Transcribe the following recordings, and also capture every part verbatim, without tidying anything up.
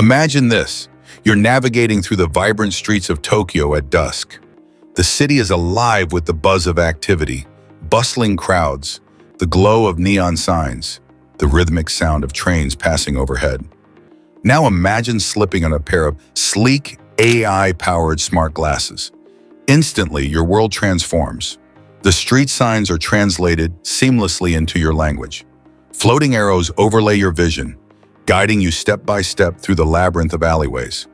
Imagine this. You're navigating through the vibrant streets of Tokyo at dusk. The city is alive with the buzz of activity, bustling crowds, the glow of neon signs, the rhythmic sound of trains passing overhead. Now imagine slipping on a pair of sleek, A I-powered smart glasses. Instantly, your world transforms. The street signs are translated seamlessly into your language. Floating arrows overlay your vision, guiding you step by step through the labyrinth of alleyways.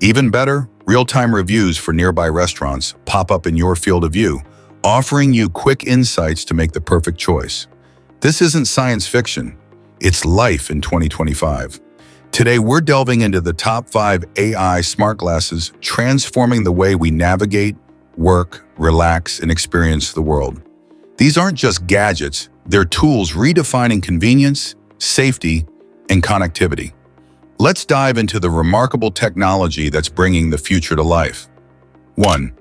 Even better, real-time reviews for nearby restaurants pop up in your field of view, offering you quick insights to make the perfect choice. This isn't science fiction. It's life in twenty twenty-five. Today, we're delving into the top five A I smart glasses transforming the way we navigate, work, relax, and experience the world. These aren't just gadgets, they're tools redefining convenience, safety, and connectivity. Let's dive into the remarkable technology that's bringing the future to life. one.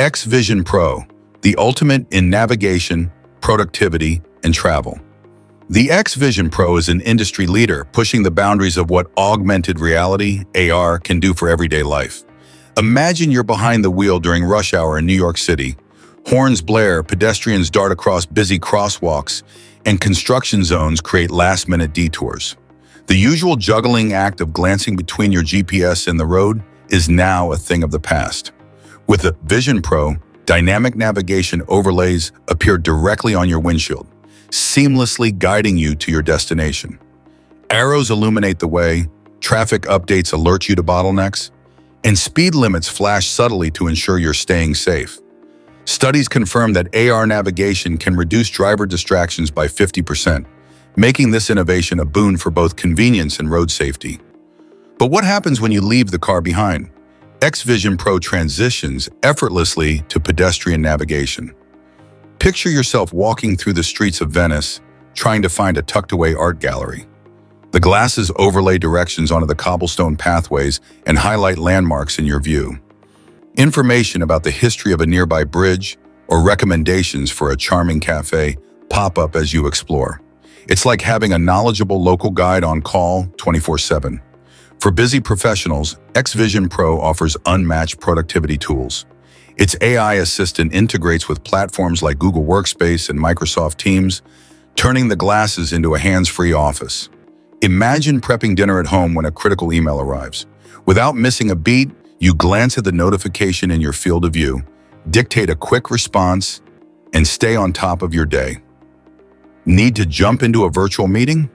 X-Vision Pro, the ultimate in navigation, productivity, and travel. The X-Vision Pro is an industry leader pushing the boundaries of what augmented reality, A R, can do for everyday life. Imagine you're behind the wheel during rush hour in New York City. Horns blare, pedestrians dart across busy crosswalks, and construction zones create last-minute detours. The usual juggling act of glancing between your G P S and the road is now a thing of the past. With the Vision Pro, dynamic navigation overlays appear directly on your windshield, seamlessly guiding you to your destination. Arrows illuminate the way, traffic updates alert you to bottlenecks, and speed limits flash subtly to ensure you're staying safe. Studies confirm that A R navigation can reduce driver distractions by fifty percent, making this innovation a boon for both convenience and road safety. But what happens when you leave the car behind? X-Vision Pro transitions effortlessly to pedestrian navigation. Picture yourself walking through the streets of Venice, trying to find a tucked-away art gallery. The glasses overlay directions onto the cobblestone pathways and highlight landmarks in your view. Information about the history of a nearby bridge or recommendations for a charming cafe pop up as you explore. It's like having a knowledgeable local guide on call twenty-four seven. For busy professionals, X-Vision Pro offers unmatched productivity tools. Its A I assistant integrates with platforms like Google Workspace and Microsoft Teams, turning the glasses into a hands-free office. Imagine prepping dinner at home when a critical email arrives. Without missing a beat, you glance at the notification in your field of view, dictate a quick response, and stay on top of your day. Need to jump into a virtual meeting?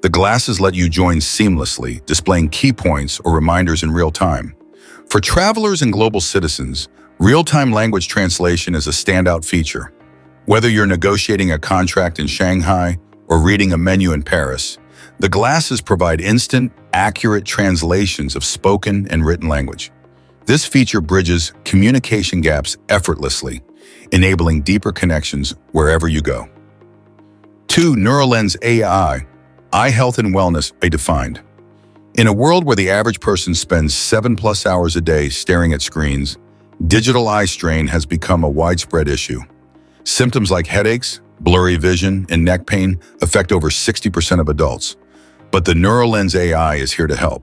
The glasses let you join seamlessly, displaying key points or reminders in real time. For travelers and global citizens, real-time language translation is a standout feature. Whether you're negotiating a contract in Shanghai or reading a menu in Paris, the glasses provide instant, accurate translations of spoken and written language. This feature bridges communication gaps effortlessly, enabling deeper connections wherever you go. two. Neural Lens A I, eye health and wellness redefined. In a world where the average person spends seven plus hours a day staring at screens, digital eye strain has become a widespread issue. Symptoms like headaches, blurry vision, and neck pain affect over sixty percent of adults. But the Neural Lens A I is here to help.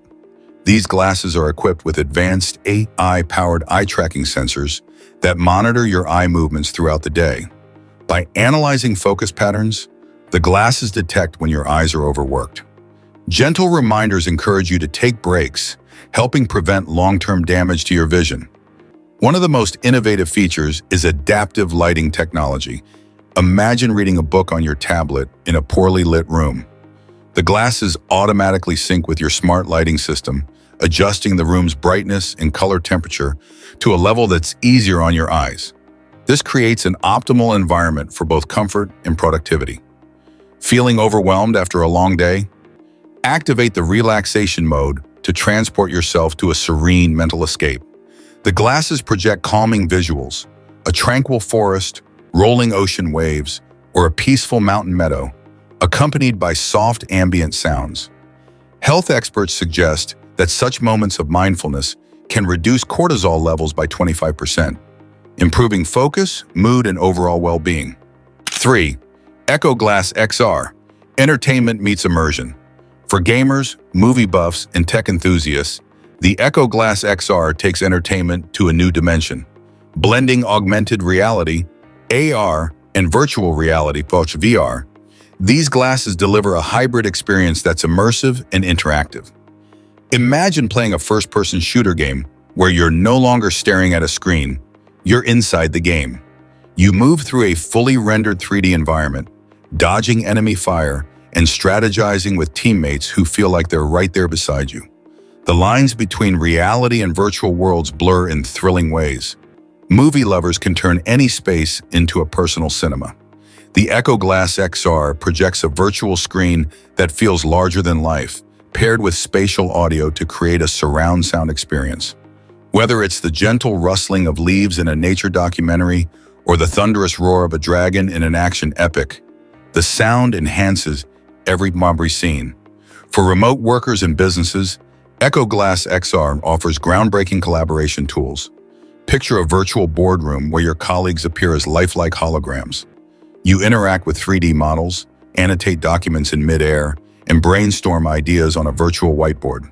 These glasses are equipped with advanced A I-powered eye tracking sensors that monitor your eye movements throughout the day. By analyzing focus patterns, the glasses detect when your eyes are overworked. Gentle reminders encourage you to take breaks, helping prevent long-term damage to your vision. One of the most innovative features is adaptive lighting technology. Imagine reading a book on your tablet in a poorly lit room. The glasses automatically sync with your smart lighting system, adjusting the room's brightness and color temperature to a level that's easier on your eyes. This creates an optimal environment for both comfort and productivity. Feeling overwhelmed after a long day? Activate the relaxation mode to transport yourself to a serene mental escape. The glasses project calming visuals, a tranquil forest, rolling ocean waves, or a peaceful mountain meadow, accompanied by soft ambient sounds. Health experts suggest that such moments of mindfulness can reduce cortisol levels by twenty-five percent, improving focus, mood, and overall well-being. three. Echo Glass X R, entertainment meets immersion. For gamers, movie buffs, and tech enthusiasts, the Echo Glass X R takes entertainment to a new dimension, blending augmented reality, A R, and virtual reality, V R. These glasses deliver a hybrid experience that's immersive and interactive. Imagine playing a first-person shooter game where you're no longer staring at a screen, you're inside the game. You move through a fully rendered three D environment, dodging enemy fire and strategizing with teammates who feel like they're right there beside you. The lines between reality and virtual worlds blur in thrilling ways. Movie lovers can turn any space into a personal cinema. The Echo Glass X R projects a virtual screen that feels larger than life, paired with spatial audio to create a surround sound experience. Whether it's the gentle rustling of leaves in a nature documentary or the thunderous roar of a dragon in an action epic, the sound enhances every memory scene. For remote workers and businesses, Echo Glass X R offers groundbreaking collaboration tools. Picture a virtual boardroom where your colleagues appear as lifelike holograms. You interact with three D models, annotate documents in mid-air, and brainstorm ideas on a virtual whiteboard.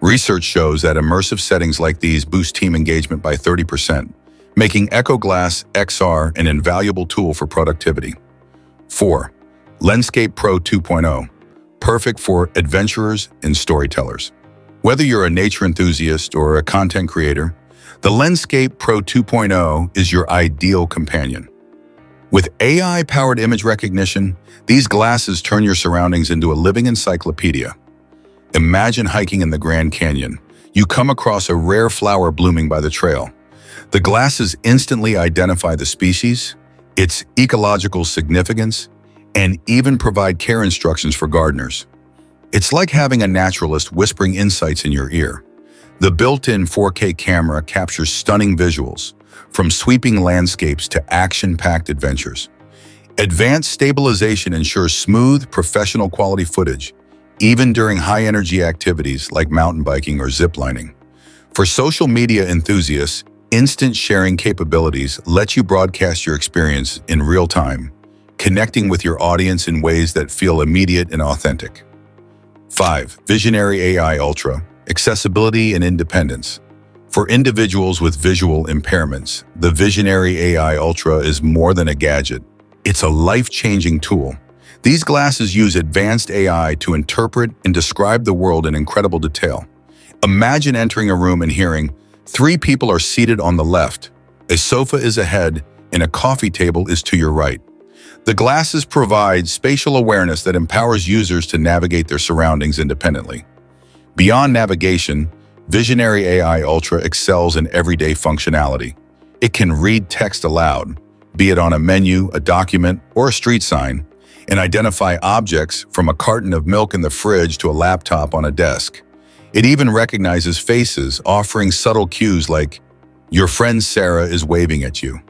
Research shows that immersive settings like these boost team engagement by thirty percent, making Echo Glass X R an invaluable tool for productivity. four. Lenscape Pro two point oh, perfect for adventurers and storytellers. Whether you're a nature enthusiast or a content creator, the Lenscape Pro two point oh is your ideal companion. With A I-powered image recognition, these glasses turn your surroundings into a living encyclopedia. Imagine hiking in the Grand Canyon. You come across a rare flower blooming by the trail. The glasses instantly identify the species, its ecological significance, and even provide care instructions for gardeners. It's like having a naturalist whispering insights in your ear. The built-in four K camera captures stunning visuals, from sweeping landscapes to action-packed adventures. Advanced stabilization ensures smooth, professional-quality footage, even during high-energy activities like mountain biking or ziplining. For social media enthusiasts, instant sharing capabilities let you broadcast your experience in real time, connecting with your audience in ways that feel immediate and authentic. five. Visionary A I Ultra, accessibility and independence. For individuals with visual impairments, the Visionary A I Ultra is more than a gadget. It's a life-changing tool. These glasses use advanced A I to interpret and describe the world in incredible detail. Imagine entering a room and hearing, three people are seated on the left, a sofa is ahead, and a coffee table is to your right. The glasses provide spatial awareness that empowers users to navigate their surroundings independently. Beyond navigation, Visionary A I Ultra excels in everyday functionality. It can read text aloud, be it on a menu, a document, or a street sign, and identify objects from a carton of milk in the fridge to a laptop on a desk. It even recognizes faces, offering subtle cues like, "Your friend Sarah is waving at you."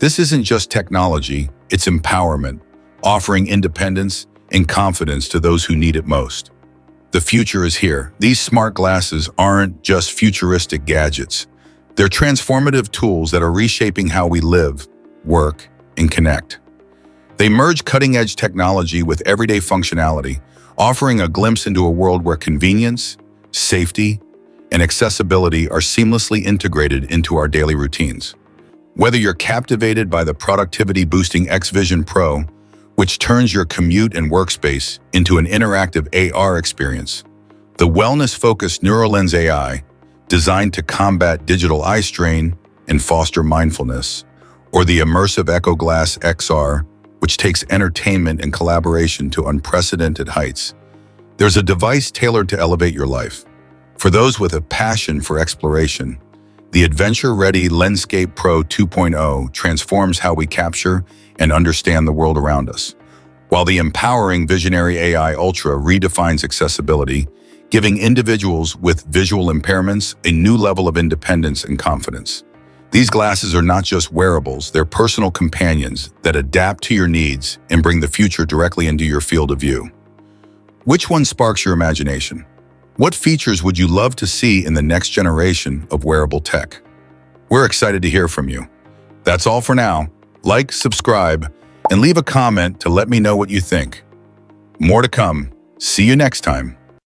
This isn't just technology, it's empowerment, offering independence and confidence to those who need it most. The future is here. These smart glasses aren't just futuristic gadgets. They're transformative tools that are reshaping how we live, work, and connect. They merge cutting-edge technology with everyday functionality, offering a glimpse into a world where convenience, safety, and accessibility are seamlessly integrated into our daily routines. Whether you're captivated by the productivity-boosting X-Vision Pro, which turns your commute and workspace into an interactive A R experience, the wellness-focused Neural Lens A I, designed to combat digital eye strain and foster mindfulness, or the immersive Echo Glass X R, which takes entertainment and collaboration to unprecedented heights, there's a device tailored to elevate your life. For those with a passion for exploration, the adventure-ready Lenscape Pro two point oh transforms how we capture and understand the world around us, while the empowering Visionary A I Ultra redefines accessibility, giving individuals with visual impairments a new level of independence and confidence. These glasses are not just wearables, they're personal companions that adapt to your needs and bring the future directly into your field of view. Which one sparks your imagination? What features would you love to see in the next generation of wearable tech? We're excited to hear from you. That's all for now. Like, subscribe, and leave a comment to let me know what you think. More to come. See you next time.